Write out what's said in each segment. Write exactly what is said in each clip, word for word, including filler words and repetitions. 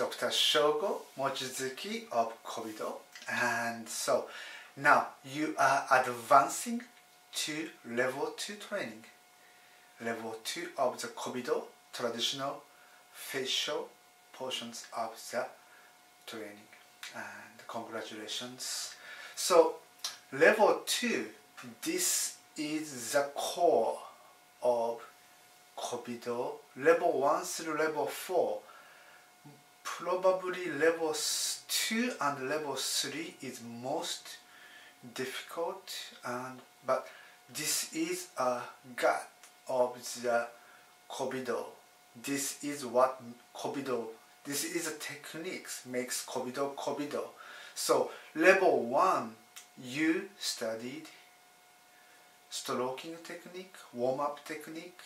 Doctor Shogo Mochizuki of Kobido. And so now you are advancing to level two training. Level two of the Kobido traditional facial portions of the training. And congratulations. So level two, this is the core of Kobido. Level one through level four, probably level two and level three is most difficult, and but this is a gut of the Kobido. This is what Kobido, this is the techniques makes Kobido Kobido. So level one, you studied stroking technique, warm-up technique,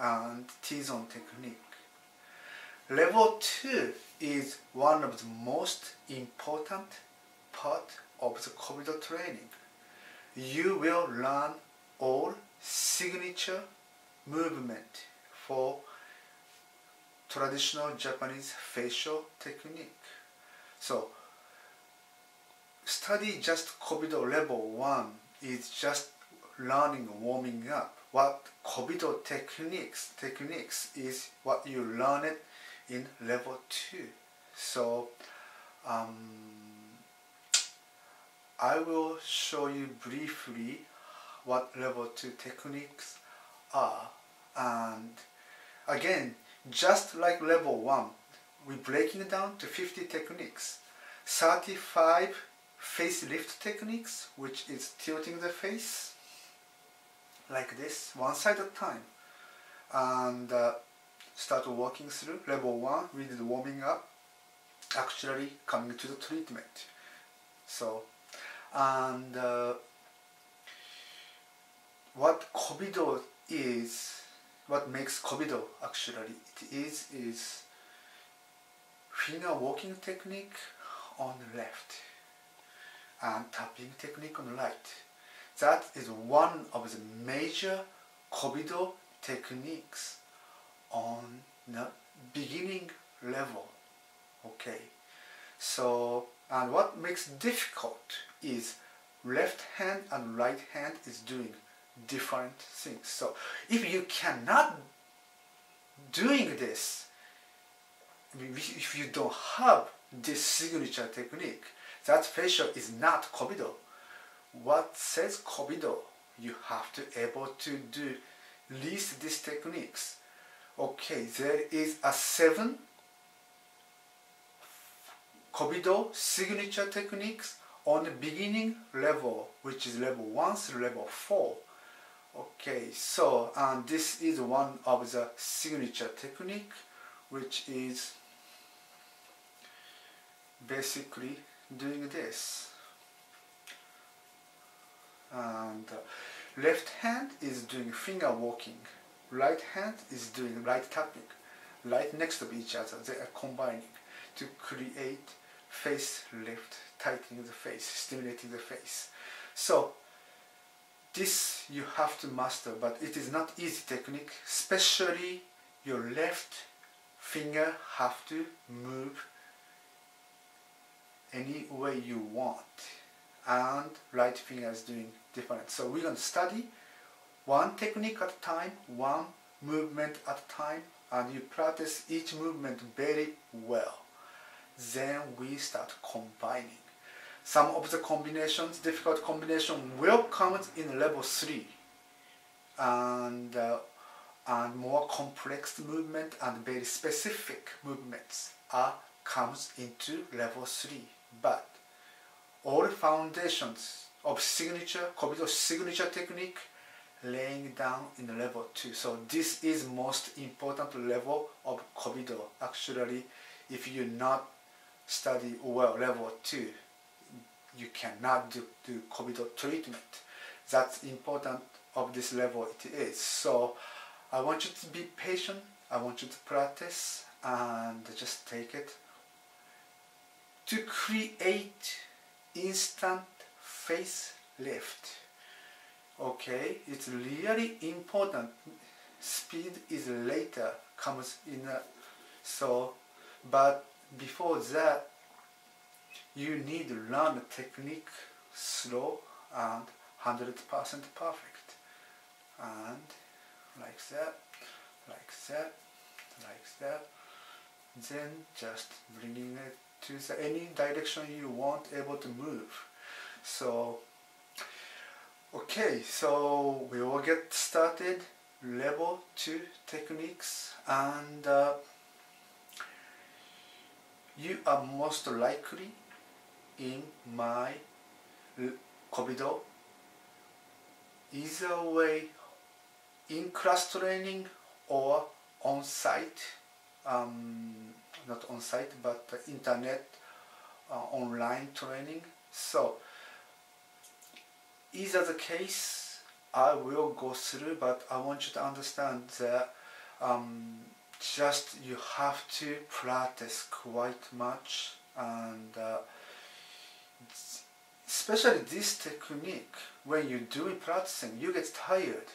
and T-zone technique. Level two is one of the most important part of the Kobido training. You will learn all signature movement for traditional Japanese facial technique. So study just Kobido level one is just learning warming up. What Kobido techniques techniques is what you learn it in level two. So um, I will show you briefly what level two techniques are, and again, just like level one, we're breaking it down to fifty techniques, thirty-five facelift techniques, which is tilting the face like this, one side at a time, and uh, start walking through. Level one, we did warming up, actually coming to the treatment. So, and uh, what Kobido is, what makes Kobido actually it is, is finger walking technique on the left and tapping technique on the right. That is one of the major Kobido techniques on the beginning level. Okay, so, and what makes difficult is left hand and right hand is doing different things. So if you cannot doing this, if you don't have this signature technique, that facial is not Kobido. What says Kobido? You have to able to do least these techniques. Okay, there is a seven Kobido signature techniques on the beginning level, which is level one through level four. Okay, so and this is one of the signature technique, which is basically doing this. And uh, left hand is doing finger walking, right hand is doing right tapping, right next to each other. They are combining to create face lift, tightening the face, stimulating the face. So this you have to master, but it is not easy technique, especially your left finger have to move any way you want, and right finger is doing different. So we're going to study one technique at a time, one movement at a time, and you practice each movement very well. Then we start combining. Some of the combinations, difficult combination, will come in level three, and, uh, and more complex movement and very specific movements are comes into level three. But all foundations of signature, Kobido signature technique laying down in level two. So this is most important level of Kobido. Actually, if you not study well level two, you cannot do, do Kobido treatment. That's important of this level it is. So I want you to be patient, I want you to practice, and just take it to create instant face lift. Okay, it's really important. Speed is later comes in a, so but Before that, you need to learn the technique slow and one hundred percent perfect. And like that, like that, like that. Then just bringing it to the, any direction you want able to move. So, okay, so we will get started. Level two techniques, and uh, you are most likely in my Kobido either way, in class training or on site, um, not on site but internet uh, online training. So either the case I will go through, but I want you to understand that um, just you have to practice quite much, and uh, especially this technique, when you do practicing, you get tired.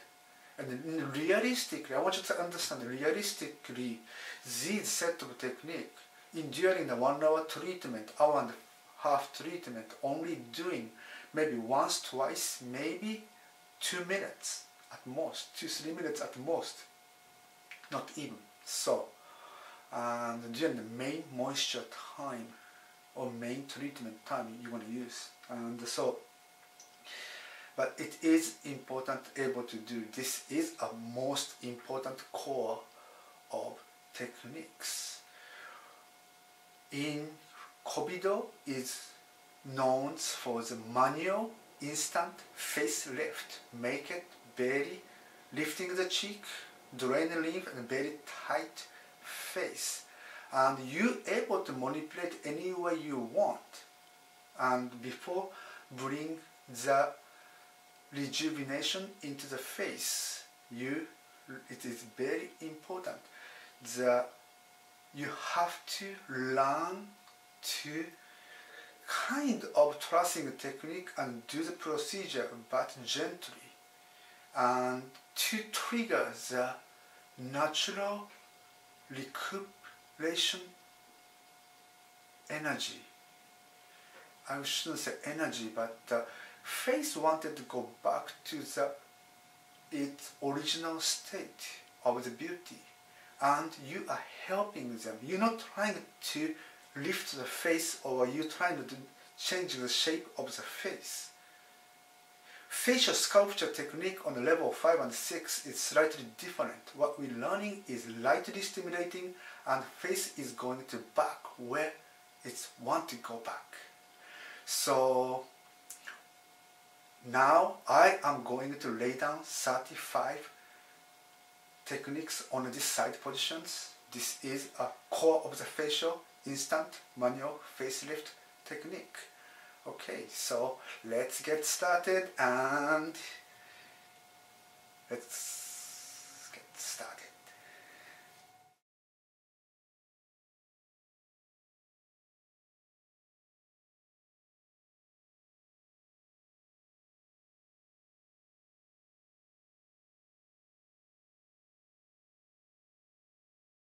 And realistically, I want you to understand realistically, this set of technique, in during the one hour treatment, hour and a half treatment, only doing maybe once, twice, maybe two minutes at most, two, three minutes at most, not even. So, and during the main moisture time or main treatment time you want to use. And so, but it is important able to do. This is a most important core of techniques. In Kobido is known for the manual instant face lift. Make it very lifting the cheek, drain the lymph, and very tight face. And you're able to manipulate any way you want. And before, bring the rejuvenation into the face. You, it is very important that you have to learn to kind of tracing the technique and do the procedure, but gently, and to trigger the natural recuperation energy. I shouldn't say energy, but the face wanted to go back to the its original state of the beauty, and you are helping them. You're not trying to lift the face, or you trying to change the shape of the face. Facial sculpture technique on level five and six is slightly different. What we're learning is lightly stimulating, and face is going to back where it's want to go back. So now I am going to lay down thirty-five techniques on these side positions. This is a core of the facial instant manual facelift technique. Okay, so let's get started, and let's get started.